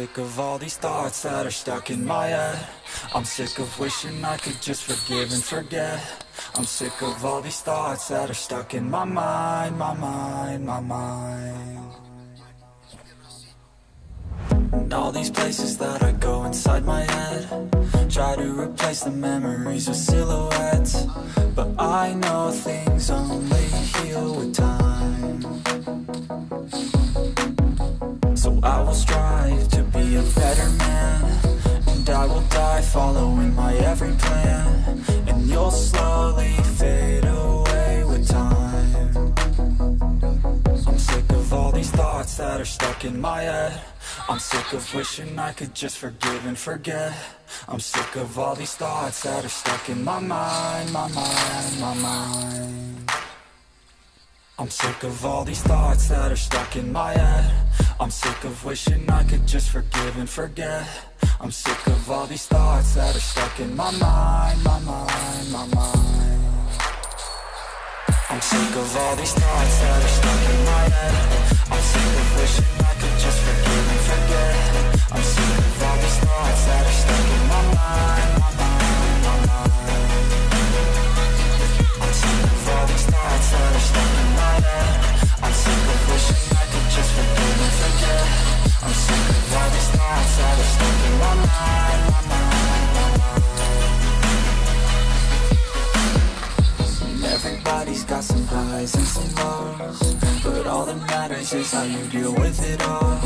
sick of all these thoughts that are stuck in my head. I'm sick of wishing I could just forgive and forget. I'm sick of all these thoughts that are stuck in my mind, my mind, my mind. And all these places that I go inside my head, try to replace the memories with silhouettes, but I know things only heal with time. So I will strive to be a better man, and I will die following my every plan, and you'll slowly fade away with time. I'm sick of all these thoughts that are stuck in my head. I'm sick of wishing I could just forgive and forget. I'm sick of all these thoughts that are stuck in my mind, my mind, my mind. I'm sick of all these thoughts that are stuck in my head. I'm sick of wishing I could just forgive and forget. I'm sick of all these thoughts that are stuck in my mind, my mind, my mind. I'm sick of all these thoughts that are stuck in my head. I'm sick of wishing I could just forgive and forget. I'm sick of all these thoughts that are stuck in my mind, my mind, my mind. I'm sick of all these thoughts that are stuck in my head. I'm sick of wishing I could just forgive and forget. I'm sick of all these thoughts that are stuck in my mind, my mind, my mind. Everybody's got some highs and some lows, but all that matters is how you deal with it all.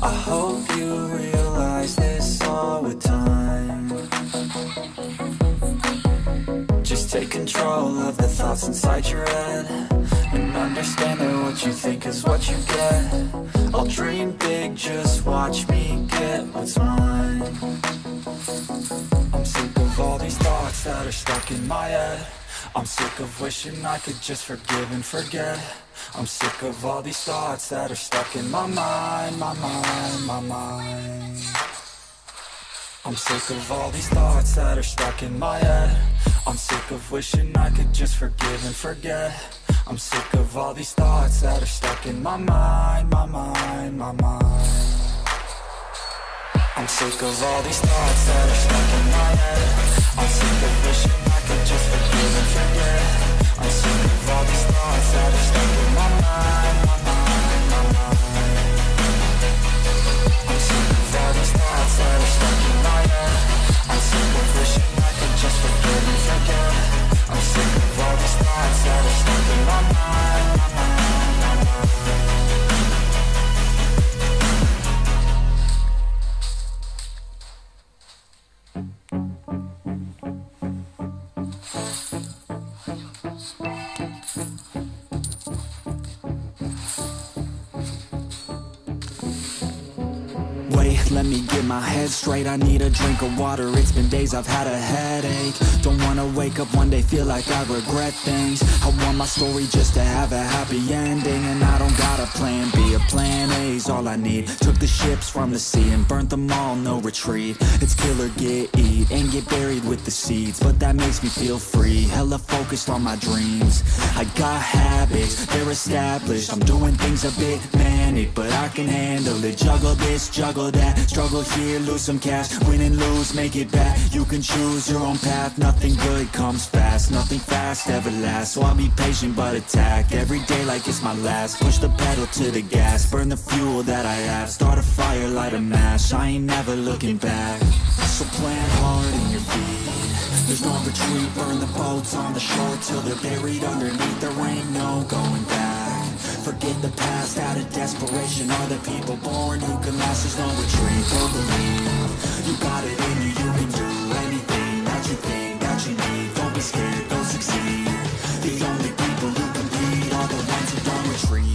I hope you realize this all with time. Just take control of the thoughts inside your head, and understand that what you think is what you get. I'll dream big, just watch me get what's mine. I'm sick of all these thoughts that are stuck in my head. I'm sick of wishing I could just forgive and forget. I'm sick of all these thoughts that are stuck in my mind, my mind, my mind. I'm sick of all these thoughts that are stuck in my head. I'm sick of wishing I could just forgive and forget. I'm sick of all these thoughts that are stuck in my mind, my mind, my mind. I'm sick of all these thoughts that are stuck in my head. I'm sick of wishing I could just forgive and forget. I'm sick of all these thoughts that are stuck in my mind, my mind, my mind. I'm sick of all these thoughts that are stuck in my head. I'm sick of wishing I could just forgive and forget. I'm sick of all these thoughts that are stuck in my mind, my mind, my mind. Let me get my head straight, I need a drink of water. It's been days I've had a headache. Don't wanna wake up one day, feel like I regret things. I want my story just to have a happy ending, and I don't got a plan B, a plan A's all I need. Took the ships from the sea and burnt them all, no retreat. It's kill or get eat, and get buried with the seeds, but that makes me feel free, hella focused on my dreams. I got habits, they're established, I'm doing things a bit manic, but I can handle it. Juggle this, juggle that, struggle here, lose some cash, win and lose, make it back. You can choose your own path, nothing good comes fast, nothing fast ever lasts. So I'll be patient but attack every day like it's my last. Push the pedal to the gas, burn the fuel that I have, start a fire, light a match, I ain't never looking back. So plant hard in your feet, there's no retreat. Burn the boats on the shore till they're buried underneath. There ain't no going back. Forget the past out of desperation. Are the people born who can last? There's no retreat. Don't believe you got it in you. You can do anything that you think that you need. Don't be scared, go succeed. The only people who compete are the ones who don't retreat.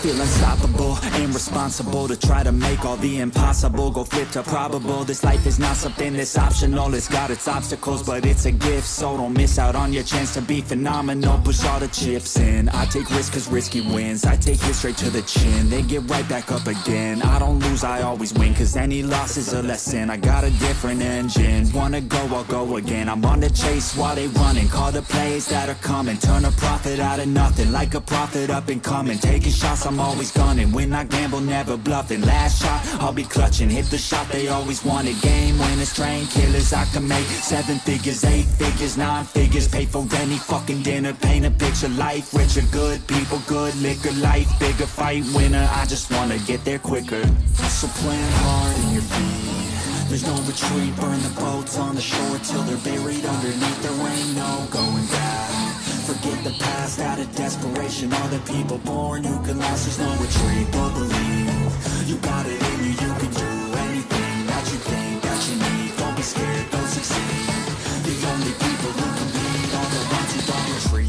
feel unstoppable and responsible to try to make all the impossible go flip to probable. This life is not something that's optional. It's got its obstacles, but it's a gift. So don't miss out on your chance to be phenomenal. Push all the chips in. I take risks cause risky wins. I take it straight to the chin, then get right back up again. I don't lose, I always win, cause any loss is a lesson. I got a different engine. Wanna go, I'll go again. I'm on the chase while they running. Call the plays that are coming. Turn a profit out of nothing, like a prophet up and coming. Taking shots, I'm always gunning. When I gamble, never bluffing. Last shot, I'll be clutching. Hit the shot they always wanted. Game winners, train killers. I can make 7 figures, 8 figures, 9 figures. Pay for any fucking dinner. Paint a picture, life richer. Good people, good liquor. Life bigger, fight winner. I just wanna get there quicker. So plan hard in your feet. There's no retreat. Burn the boats on the shore till they're buried underneath. There ain't no going back. Forget the past out of desperation. All the people born who can last. There's no retreat, but believe. You got it in you, you can do anything that you think that you need. Don't be scared, don't succeed. The only people who can lead are the ones who don't retreat.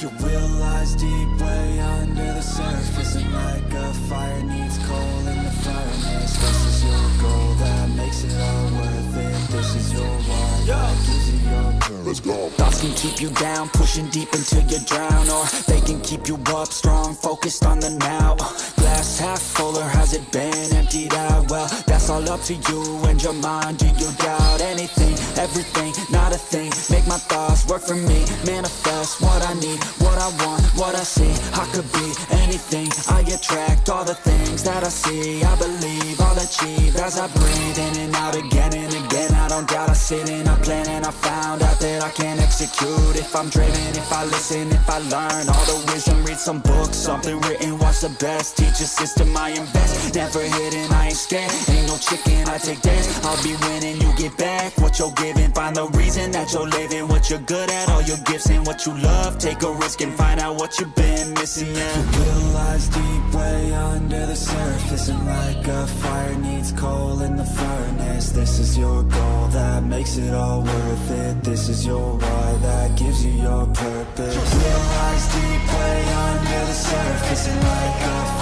You realize deep way under the surf isn't like a fire needs coal in the furnace. This is your goal that makes it all worth it. This is your one that gives you your power. Let's go. Thoughts can keep you down, pushing deep until you drown, or they can keep you up strong, focused on the now. Glass half full or has it been emptied out? Well, that's all up to you and your mind. Do you doubt anything, everything, not a thing? Make my thoughts work for me, manifest what I need, what I want, what I see. I could be anything, I attract all the things that I see. I believe I'll achieve as I breathe in and out again and again. I don't doubt, I sit and I plan and I found out that I can execute. If I'm driven, if I listen, if I learn all the wisdom, read some books, something written, watch the best teacher system I invest. Never hidden, I ain't scared, ain't no chicken, I take dance. I'll be winning, you get back what you're giving. Find the reason that you're living, what you're good at, all your gifts and what you love. Take a risk and find out what you've been missing, yeah. You realize deep way under the surface and like a fire needs coal in the furnace. This is your goal that makes it all worth it. This is your why that gives you your purpose. You realize deep way under the surface and like a fire